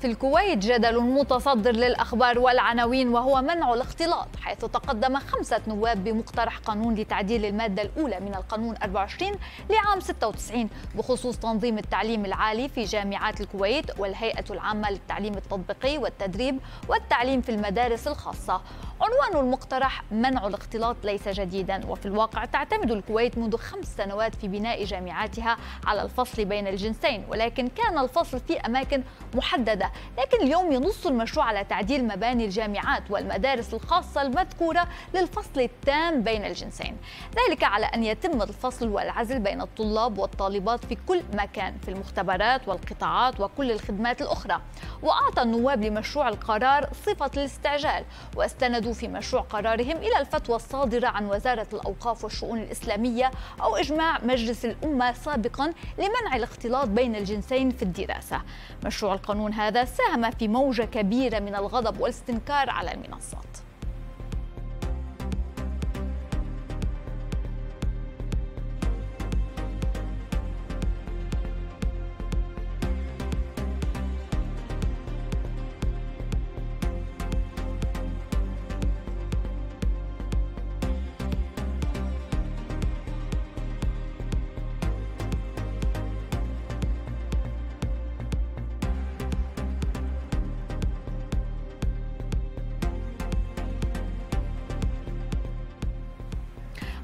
في الكويت جدل متصدر للأخبار والعناوين وهو منع الاختلاط، حيث تقدم 5 نواب بمقترح قانون لتعديل المادة الأولى من القانون 24 لعام 96 بخصوص تنظيم التعليم العالي في جامعات الكويت والهيئة العامة للتعليم التطبيقي والتدريب والتعليم في المدارس الخاصة. عنوان المقترح منع الاختلاط ليس جديدا، وفي الواقع تعتمد الكويت منذ 5 سنوات في بناء جامعاتها على الفصل بين الجنسين، ولكن كان الفصل في أماكن محددة، لكن اليوم ينص المشروع على تعديل مباني الجامعات والمدارس الخاصة المذكورة للفصل التام بين الجنسين، ذلك على أن يتم الفصل والعزل بين الطلاب والطالبات في كل مكان في المختبرات والقطاعات وكل الخدمات الأخرى. وأعطى النواب لمشروع القرار صفة الاستعجال، واستندوا في مشروع قرارهم إلى الفتوى الصادرة عن وزارة الأوقاف والشؤون الإسلامية أو إجماع مجلس الأمة سابقا لمنع الاختلاط بين الجنسين في الدراسة. مشروع القانون هذا ساهم في موجة كبيرة من الغضب والاستنكار على المنصات.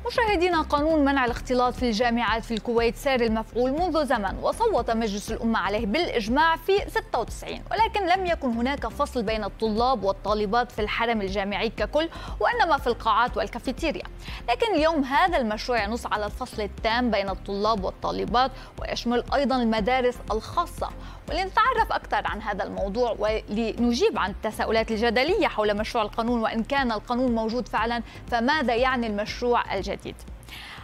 مشاهدينا، قانون منع الاختلاط في الجامعات في الكويت سار المفعول منذ زمن، وصوت مجلس الأمة عليه بالإجماع في 96، ولكن لم يكن هناك فصل بين الطلاب والطالبات في الحرم الجامعي ككل، وإنما في القاعات والكافيتيريا. لكن اليوم هذا المشروع ينص على الفصل التام بين الطلاب والطالبات ويشمل أيضا المدارس الخاصة. ولنتعرف أكثر عن هذا الموضوع ولنجيب عن التساؤلات الجدلية حول مشروع القانون، وإن كان القانون موجود فعلا فماذا يعني المشروع الجديد؟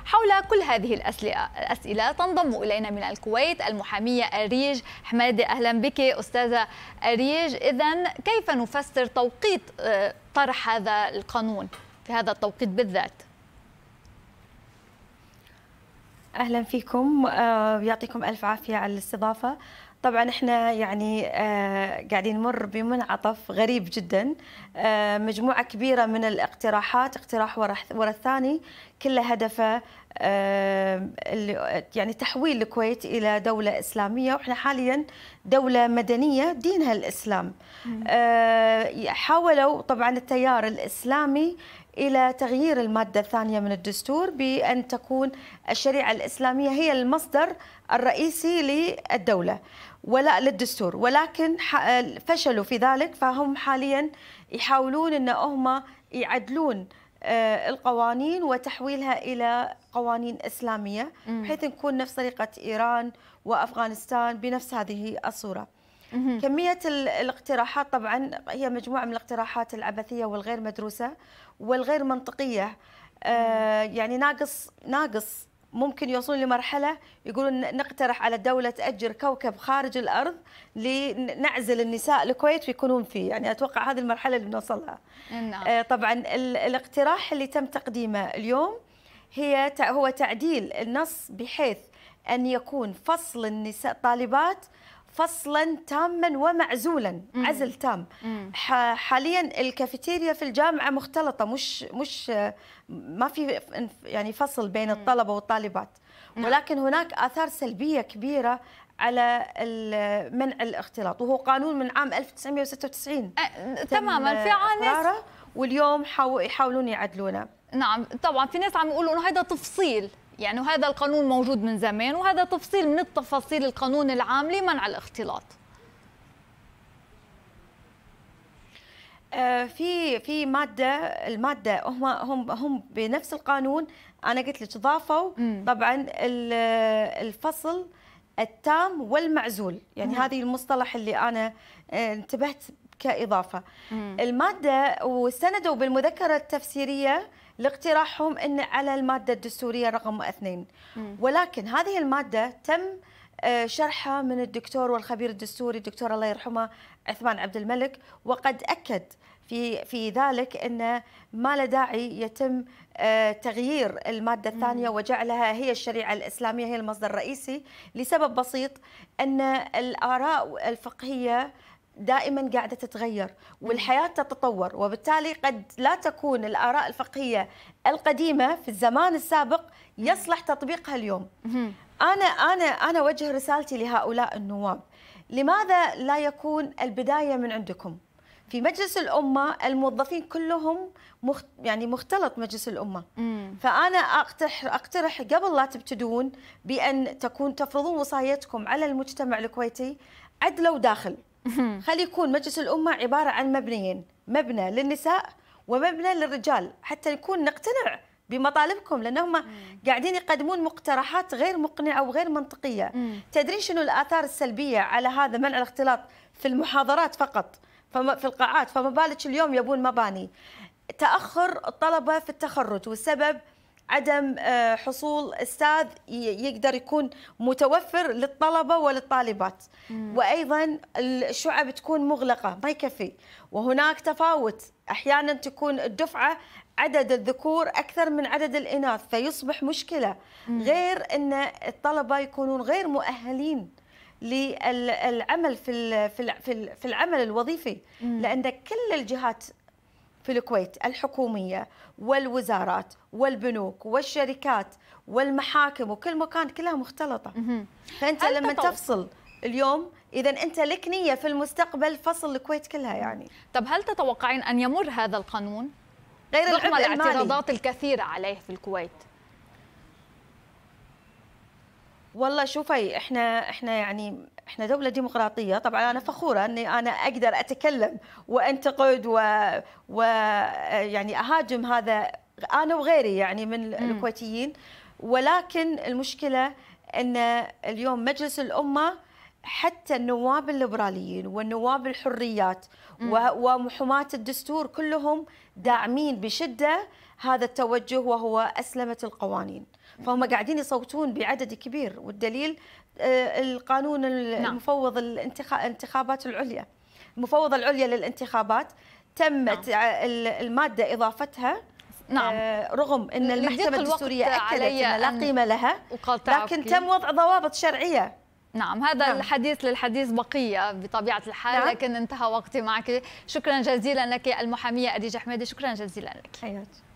حول كل هذه الأسئلة تنضم إلينا من الكويت المحامية أريج حمادة. أهلا بك أستاذة أريج. إذن كيف نفسر توقيت طرح هذا القانون في هذا التوقيت بالذات؟ أهلا فيكم، يعطيكم ألف عافية على الاستضافة. طبعا احنا يعني قاعدين نمر بمنعطف غريب جدا، مجموعة كبيرة من الاقتراحات، اقتراح ورا الثاني، كلها هدفه يعني تحويل الكويت إلى دولة إسلامية، وإحنا حاليا دولة مدنية دينها الإسلام. حاولوا طبعا التيار الإسلامي إلى تغيير المادة الثانية من الدستور بأن تكون الشريعة الإسلامية هي المصدر الرئيسي للدولة ولا للدستور، ولكن فشلوا في ذلك، فهم حاليا يحاولون أن هم يعدلون القوانين وتحويلها إلى قوانين إسلامية بحيث نكون نفس طريقة إيران وأفغانستان بنفس هذه الصورة. كمية الاقتراحات طبعا هي مجموعة من الاقتراحات العبثية والغير مدروسة والغير منطقية، يعني ناقص ممكن يوصلون لمرحلة يقولون نقترح على الدولة تأجر كوكب خارج الأرض لنعزل النساء الكويت ويكونون فيه، يعني أتوقع هذه المرحلة اللي بنوصلها. طبعا الاقتراح اللي تم تقديمه اليوم هو تعديل النص بحيث أن يكون فصل النساء طالبات فصلا تاما ومعزولا، عزل تام. حاليا الكافيتيريا في الجامعه مختلطه، مش ما في يعني فصل بين الطلبه والطالبات، ولكن هناك اثار سلبيه كبيره على منع الاختلاط، وهو قانون من عام 1996 تماما في عانس، واليوم يحاولون يعدلونه. نعم طبعا في ناس عم يقولوا انه هذا تفصيل، يعني هذا القانون موجود من زمان وهذا تفصيل من التفاصيل القانون العام لمنع الاختلاط. في المادة هم بنفس القانون، أنا قلت لك ضافوا طبعا الفصل التام والمعزول، يعني هذه المصطلح اللي أنا انتبهت كإضافة. المادة وسندوا بالمذكرة التفسيرية لاقتراحهم أن على المادة الدستورية رقم 2، ولكن هذه المادة تم شرحها من الدكتور والخبير الدستوري الدكتور الله يرحمه عثمان عبد الملك، وقد أكد في ذلك أن ما لا داعي يتم تغيير المادة الثانية وجعلها هي الشريعة الإسلامية هي المصدر الرئيسي، لسبب بسيط أن الآراء الفقهية دائما قاعدة تتغير والحياة تتطور، وبالتالي قد لا تكون الآراء الفقهية القديمة في الزمان السابق يصلح تطبيقها اليوم. أنا أوجه رسالتي لهؤلاء النواب، لماذا لا يكون البداية من عندكم؟ في مجلس الأمة الموظفين كلهم مختلط مجلس الأمة، فأنا أقترح قبل لا تبتدون بأن تفرضون وصايتكم على المجتمع الكويتي عدل وداخل. خلي يكون مجلس الأمة عبارة عن مبنيين، مبنى للنساء ومبنى للرجال، حتى نكون نقتنع بمطالبكم، لأنهم قاعدين يقدمون مقترحات غير مقنعة وغير منطقية. تدرين شنو الآثار السلبية على هذا؟ منع الاختلاط في المحاضرات فقط في القاعات، فما بالك اليوم يبون مباني. تأخر الطلبة في التخرج، والسبب عدم حصول أستاذ يقدر يكون متوفر للطلبة وللطالبات. وأيضا الشعب تكون مغلقة ما يكفي، وهناك تفاوت، أحيانا تكون الدفعة عدد الذكور أكثر من عدد الإناث فيصبح مشكلة، غير أن الطلبة يكونون غير مؤهلين للعمل في العمل الوظيفي، لأن كل الجهات في الكويت الحكومية والوزارات والبنوك والشركات والمحاكم وكل مكان كلها مختلطة. فأنت لما تفصل اليوم، إذا أنت لك نية في المستقبل فصل الكويت كلها يعني. طب هل تتوقعين أن يمر هذا القانون؟ غير رغم الاعتراضات الكثيرة عليه في الكويت. والله شوفي، احنا دولة ديمقراطية، طبعا انا فخورة اني انا اقدر اتكلم وانتقد ويعني اهاجم هذا انا وغيري يعني من الكويتيين، ولكن المشكلة ان اليوم مجلس الأمة حتى النواب الليبراليين والنواب الحريات ومحاماة الدستور كلهم داعمين بشدة هذا التوجه، وهو أسلمة القوانين، فهم قاعدين يصوتون بعدد كبير، والدليل القانون المفوض الانتخابات العليا، المفوضة العليا للانتخابات تمت المادة إضافتها رغم أن المحكمة الدستورية أكدت أن لا قيمة لها، لكن تم وضع ضوابط شرعية. هذا الحديث للحديث بقية بطبيعة الحال، لكن انتهى وقتي معك. شكرا جزيلا لك المحامية أريج حمادة، شكرا جزيلا لك.